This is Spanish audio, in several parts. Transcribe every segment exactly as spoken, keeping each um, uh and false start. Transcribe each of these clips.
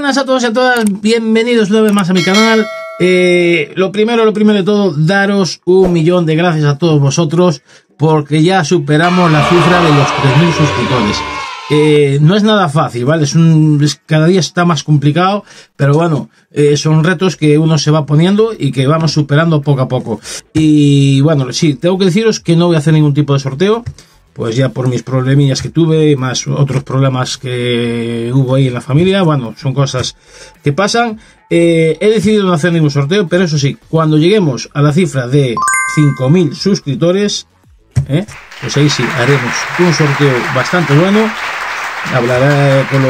buenas a todos y a todas, bienvenidos una vez más a mi canal. Eh, lo primero, lo primero de todo, daros un millón de gracias a todos vosotros porque ya superamos la cifra de los tres mil suscriptores. Eh, no es nada fácil, ¿vale? Es un, es, cada día está más complicado, pero bueno, eh, son retos que uno se va poniendo y que vamos superando poco a poco. Y bueno, sí, tengo que deciros que no voy a hacer ningún tipo de sorteo, pues ya por mis problemillas que tuve, más otros problemas que hubo ahí en la familia. Bueno, son cosas que pasan. Eh, he decidido no hacer ningún sorteo, pero eso sí, cuando lleguemos a la cifra de cinco mil suscriptores, ¿eh? pues ahí sí, haremos un sorteo bastante bueno. Hablaré con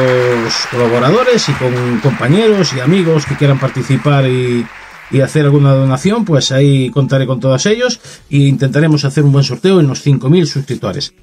los colaboradores y con compañeros y amigos que quieran participar y, y hacer alguna donación, pues ahí contaré con todos ellos e intentaremos hacer un buen sorteo en los cinco mil suscriptores.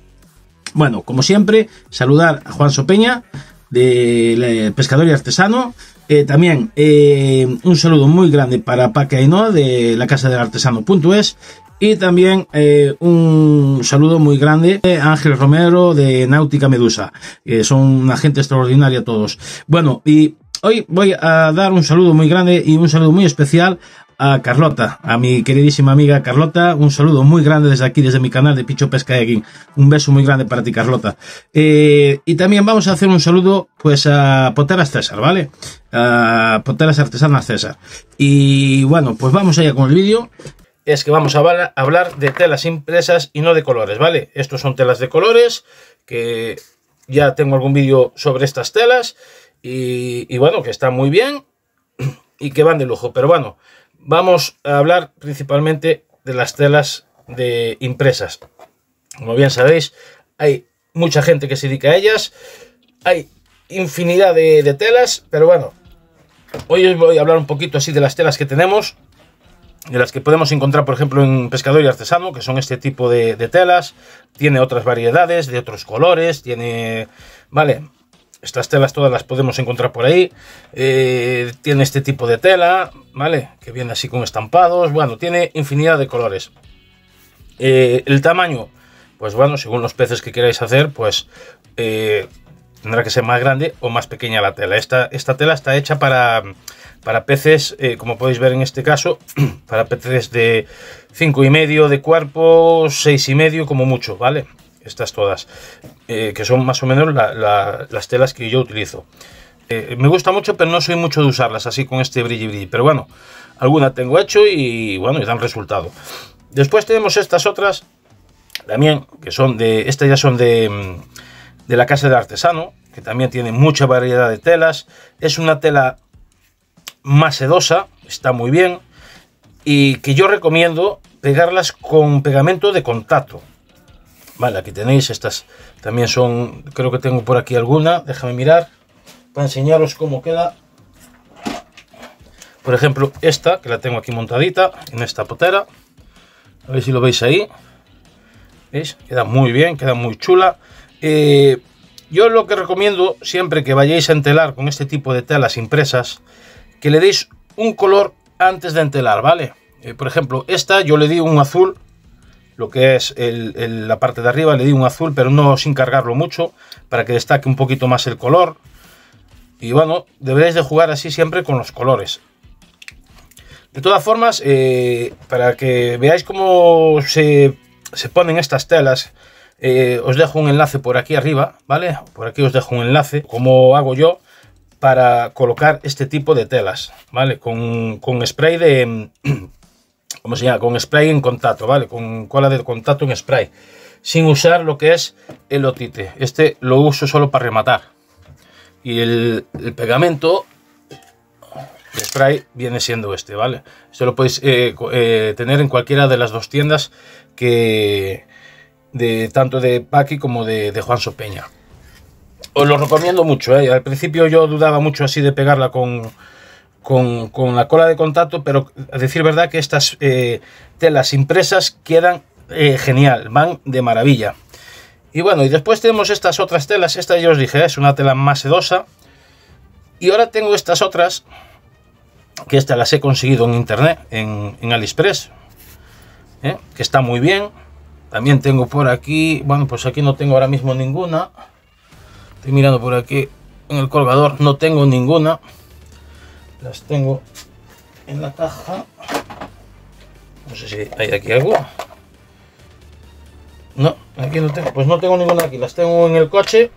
Bueno, como siempre, saludar a Juan Sopeña de Pescador y Artesano. Eh, también eh, un saludo muy grande para Paqui Ainoa de la casa del artesano punto es. Y también eh, un saludo muy grande a Ángel Romero de Náutica Medusa, que son una gente extraordinaria todos. Bueno, y hoy voy a dar un saludo muy grande y un saludo muy especial a Carlota, a mi queridísima amiga Carlota. Un saludo muy grande desde aquí, desde mi canal de Picho Pesca Eging. Un beso muy grande para ti, Carlota. Eh, y también vamos a hacer un saludo pues a Poteras César, ¿vale? A Poteras Artesanas César. Y bueno, pues vamos allá con el vídeo. Es que vamos a hablar de telas impresas y no de colores, ¿vale? Estos son telas de colores, que ya tengo algún vídeo sobre estas telas, y, y bueno, que están muy bien y que van de lujo. Pero bueno, vamos a hablar principalmente de las telas de impresas. Como bien sabéis, hay mucha gente que se dedica a ellas, hay infinidad de, de telas, pero bueno, hoy os voy a hablar un poquito así de las telas que tenemos, de las que podemos encontrar, por ejemplo, en Pescador y Artesano, que son este tipo de, de telas. Tiene otras variedades, de otros colores, tiene... Vale, estas telas todas las podemos encontrar por ahí. Eh, tiene este tipo de tela, ¿vale? Que viene así con estampados. Bueno, tiene infinidad de colores. Eh, el tamaño, pues bueno, según los peces que queráis hacer, pues eh, tendrá que ser más grande o más pequeña la tela. Esta, esta tela está hecha para... para peces, eh, como podéis ver en este caso, para peces de cinco y medio de cuerpo, seis y medio como mucho, ¿vale? Estas todas, eh, que son más o menos la, la, las telas que yo utilizo. Eh, me gusta mucho, pero no soy mucho de usarlas así con este brilli brilli, pero bueno, alguna tengo hecho y bueno, y dan resultado. Después tenemos estas otras, también, que son de, estas ya son de, de la casa del artesano, que también tiene mucha variedad de telas. Es una tela más sedosa, está muy bien, y que yo recomiendo pegarlas con pegamento de contacto. Vale, aquí tenéis estas, también son, creo que tengo por aquí alguna, déjame mirar para enseñaros cómo queda. Por ejemplo, esta que la tengo aquí montadita en esta potera, a ver si lo veis ahí. ¿Veis? Queda muy bien, queda muy chula. Eh, yo lo que recomiendo siempre que vayáis a entelar con este tipo de telas impresas, que le deis un color antes de entelar, ¿vale? Eh, por ejemplo, esta yo le di un azul, lo que es el, el, la parte de arriba, le di un azul, pero no sin cargarlo mucho, para que destaque un poquito más el color. Y bueno, deberéis de jugar así siempre con los colores. De todas formas, eh, para que veáis cómo se, se ponen estas telas, eh, os dejo un enlace por aquí arriba, ¿vale? Por aquí os dejo un enlace, como hago yo, para colocar este tipo de telas, ¿vale? Con, con spray de... ¿Cómo se llama? Con spray en contacto, ¿vale? Con cola de contacto en spray. Sin usar lo que es el Loctite. Este lo uso solo para rematar. Y el, el pegamento de spray viene siendo este, ¿vale? Esto lo podéis eh, eh, tener en cualquiera de las dos tiendas que... de tanto de Paqui como de, de Juan Sopeña. Os lo recomiendo mucho, ¿eh? Al principio yo dudaba mucho así de pegarla con, con, con la cola de contacto, pero a decir verdad que estas eh, telas impresas quedan eh, genial, van de maravilla. Y bueno, y después tenemos estas otras telas. Esta ya os dije, ¿eh? Es una tela más sedosa. Y ahora tengo estas otras, que estas las he conseguido en internet, en, en Aliexpress, ¿eh? Que está muy bien. También tengo por aquí, bueno, pues aquí no tengo ahora mismo ninguna. Estoy mirando por aquí en el colgador no tengo ninguna, las tengo en la caja. No sé si hay aquí algo. No, aquí no tengo, pues no tengo ninguna aquí, las tengo en el coche,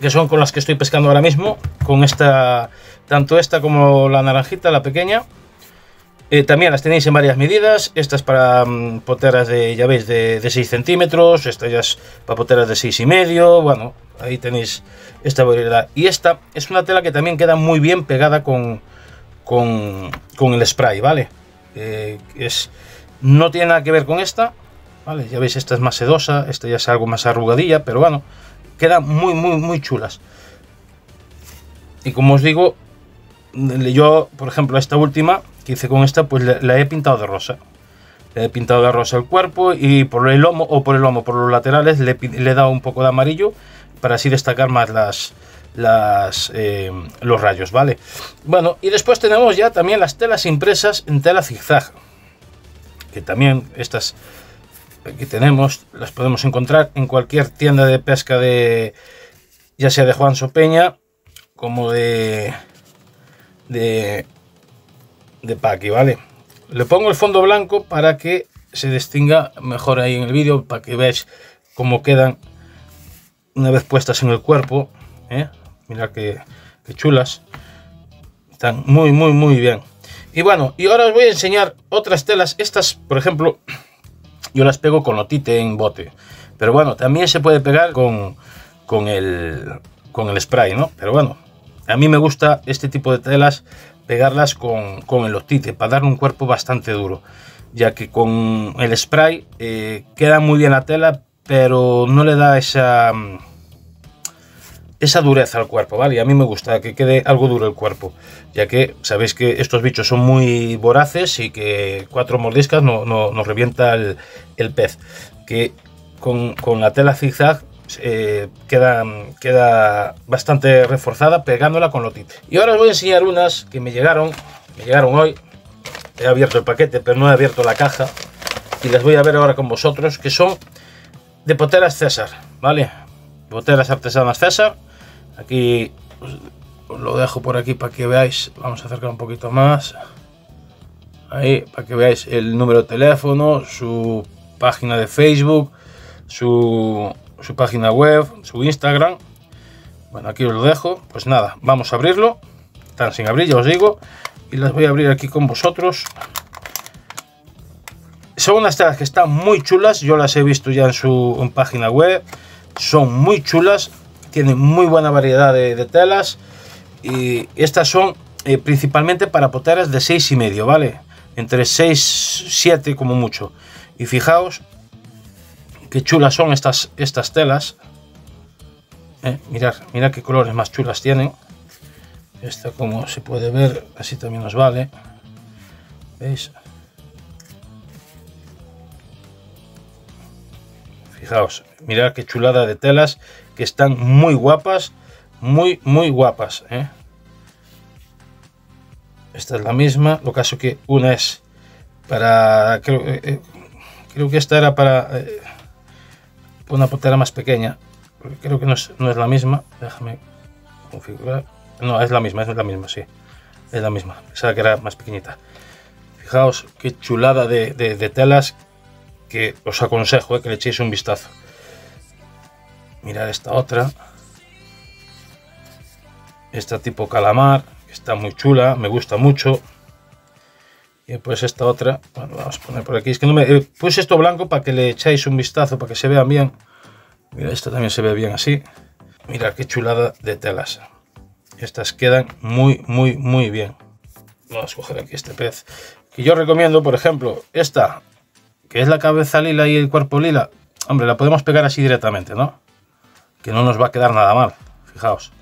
que son con las que estoy pescando ahora mismo, con esta, tanto esta como la naranjita, la pequeña. Eh, también las tenéis en varias medidas, estas para um, poteras de, ya veis, de, de seis centímetros, estas ya es para poteras de seis y medio, bueno, ahí tenéis esta variedad. Y esta es una tela que también queda muy bien pegada con, con, con el spray, ¿vale? Eh, es, no tiene nada que ver con esta, ¿vale? Ya veis, esta es más sedosa, esta ya es algo más arrugadilla, pero bueno, quedan muy, muy, muy chulas. Y como os digo, yo, por ejemplo, esta última que hice con esta, pues la he pintado de rosa. Le he pintado de rosa el cuerpo y por el lomo, o por el lomo, por los laterales, le, le he dado un poco de amarillo para así destacar más las, las, eh, los rayos, ¿vale? Bueno, y después tenemos ya también las telas impresas en tela zigzag, que también estas aquí tenemos, las podemos encontrar en cualquier tienda de pesca, de ya sea de Juan Sopeña como de... de de Paqui, ¿vale? Le pongo el fondo blanco para que se distinga mejor ahí en el vídeo, para que veáis cómo quedan una vez puestas en el cuerpo, ¿eh? Mirad que, que chulas, están muy muy muy bien. Y bueno, y ahora os voy a enseñar otras telas. Estas, por ejemplo, yo las pego con Loctite en bote, pero bueno, también se puede pegar con, con, el, con el spray, ¿no? Pero bueno, a mí me gusta este tipo de telas pegarlas con, con el Loctite para dar un cuerpo bastante duro, ya que con el spray eh, queda muy bien la tela, pero no le da esa esa dureza al cuerpo, ¿vale? Y a mí me gusta que quede algo duro el cuerpo, ya que sabéis que estos bichos son muy voraces y que cuatro mordiscas no, no, nos revienta el, el pez, que con, con la tela zigzag Eh, queda, queda bastante reforzada pegándola con Loctite. Y ahora os voy a enseñar unas que me llegaron me llegaron hoy. He abierto el paquete pero no he abierto la caja, y las voy a ver ahora con vosotros, que son de Poteras César, ¿vale? Poteras Artesanas César. Aquí os, os lo dejo por aquí para que veáis. Vamos a acercar un poquito más ahí para que veáis el número de teléfono, su página de Facebook, su su página web, su Instagram. Bueno, aquí os lo dejo. Pues nada, vamos a abrirlo. Están sin abrir, ya os digo, y las voy a abrir aquí con vosotros. Son unas telas que están muy chulas, yo las he visto ya en su en página web, son muy chulas, tienen muy buena variedad de, de telas, y estas son eh, principalmente para poteras de seis y medio, ¿vale? Entre seis, siete como mucho. Y fijaos qué chulas son estas, estas telas. Eh, mirad, mirad qué colores más chulas tienen. Esta, como se puede ver, así también nos vale. ¿Veis? Fijaos, mirad qué chulada de telas, que están muy guapas, muy, muy guapas. Eh. Esta es la misma, lo caso que una es para... Creo, eh, creo que esta era para... Eh, una potera más pequeña, porque creo que no es, no es la misma. Déjame configurar. No, es la misma, es la misma, sí, es la misma, pensaba que era más pequeñita. Fijaos qué chulada de, de, de telas, que os aconsejo eh, que le echéis un vistazo. Mirad esta otra, esta tipo calamar, que está muy chula, me gusta mucho. Y pues esta otra, bueno, vamos a poner por aquí, es que no me... Eh, puse esto blanco para que le echáis un vistazo, para que se vean bien. Mira, esta también se ve bien así. Mira qué chulada de telas. Estas quedan muy, muy, muy bien. Vamos a coger aquí este pez, que yo recomiendo, por ejemplo, esta, que es la cabeza lila y el cuerpo lila. Hombre, la podemos pegar así directamente, ¿no? Que no nos va a quedar nada mal, fijaos.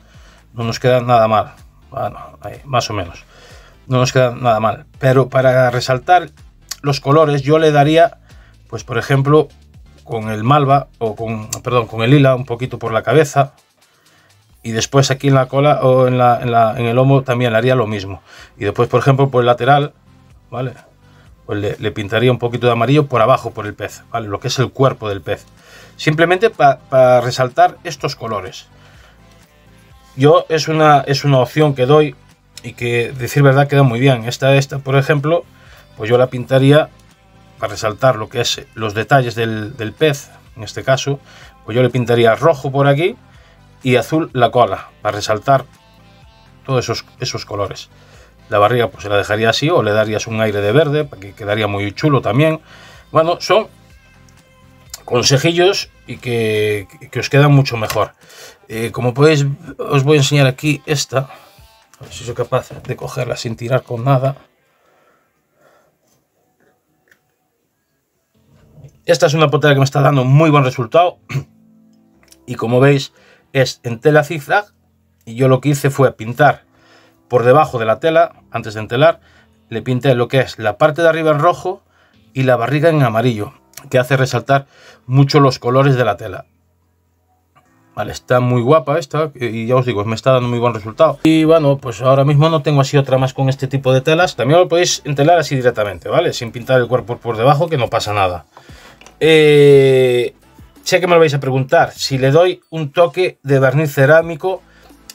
No nos queda nada mal. Bueno, ahí, más o menos. No nos queda nada mal, pero para resaltar los colores yo le daría, pues por ejemplo, con el malva, o con, perdón, con el lila un poquito por la cabeza, y después aquí en la cola o en, la, en, la, en el lomo también le haría lo mismo, y después por ejemplo por el lateral, ¿vale? Pues le, le pintaría un poquito de amarillo por abajo por el pez, ¿vale? Lo que es el cuerpo del pez, simplemente para pa resaltar estos colores. Yo es una, es una opción que doy y que, decir verdad, queda muy bien. Esta, esta, por ejemplo, pues yo la pintaría para resaltar lo que es los detalles del, del pez. En este caso, pues yo le pintaría rojo por aquí y azul la cola, para resaltar todos esos, esos colores. La barriga pues se la dejaría así, o le darías un aire de verde, para que quedaría muy chulo también. Bueno, son consejillos y que, que os quedan mucho mejor. Eh, como podéis, os voy a enseñar aquí esta. A ver si soy capaz de cogerla sin tirar con nada. Esta es una potera que me está dando muy buen resultado. Y como veis, es en tela zigzag. Y yo lo que hice fue pintar por debajo de la tela, antes de entelar, le pinté lo que es la parte de arriba en rojo y la barriga en amarillo, que hace resaltar mucho los colores de la tela. Vale, está muy guapa esta y ya os digo, me está dando muy buen resultado. Y bueno, pues ahora mismo no tengo así otra más con este tipo de telas. También lo podéis entelar así directamente, ¿vale? Sin pintar el cuerpo por debajo, que no pasa nada. Eh, sé que me lo vais a preguntar, si le doy un toque de barniz cerámico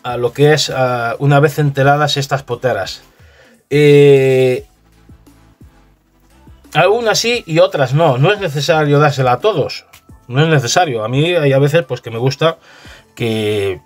a lo que es a, una vez enteladas estas poteras. Eh, algunas sí y otras no. No es necesario dársela a todos. No es necesario. A mí hay a veces pues que me gusta que,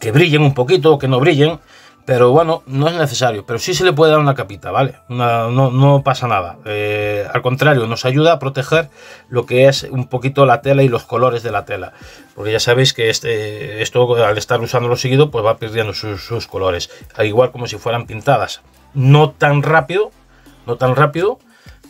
que brillen un poquito, que no brillen. Pero bueno, no es necesario. Pero sí se le puede dar una capita, ¿vale? Una, no, no pasa nada. Eh, al contrario, nos ayuda a proteger lo que es un poquito la tela y los colores de la tela. Porque ya sabéis que este, esto, al estar usándolo seguido, pues va perdiendo sus, sus colores. Al igual como si fueran pintadas. No tan rápido, no tan rápido,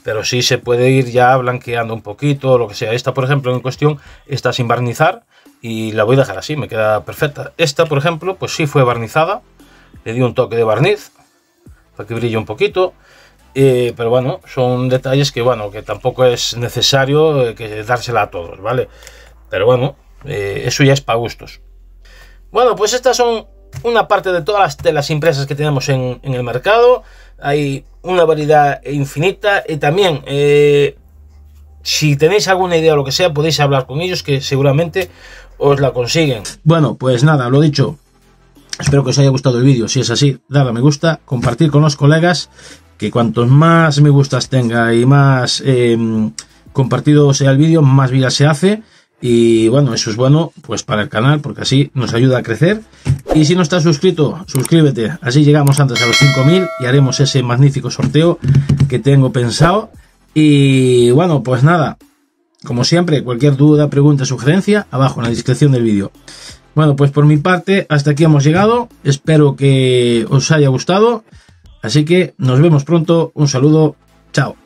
pero sí se puede ir ya blanqueando un poquito, lo que sea. Esta, por ejemplo, en cuestión, está sin barnizar y la voy a dejar así, me queda perfecta. Esta, por ejemplo, pues sí fue barnizada. Le di un toque de barniz para que brille un poquito, eh, pero bueno, son detalles que bueno, que tampoco es necesario eh, que dársela a todos, ¿vale? Pero bueno, eh, eso ya es para gustos. Bueno, pues estas son una parte de todas las telas impresas que tenemos en, en el mercado. Hay una variedad infinita y también eh, si tenéis alguna idea o lo que sea, podéis hablar con ellos, que seguramente os la consiguen. Bueno, pues nada, lo dicho. Espero que os haya gustado el vídeo. Si es así, dale a me gusta, compartir con los colegas, que cuantos más me gustas tenga y más eh, compartido sea el vídeo, más vida se hace. Y bueno, eso es bueno pues para el canal, porque así nos ayuda a crecer. Y si no estás suscrito, suscríbete. Así llegamos antes a los cinco mil y haremos ese magnífico sorteo que tengo pensado. Y bueno, pues nada, como siempre, cualquier duda, pregunta, sugerencia, abajo en la descripción del vídeo. Bueno, pues por mi parte, hasta aquí hemos llegado. Espero que os haya gustado. Así que nos vemos pronto. Un saludo. Chao.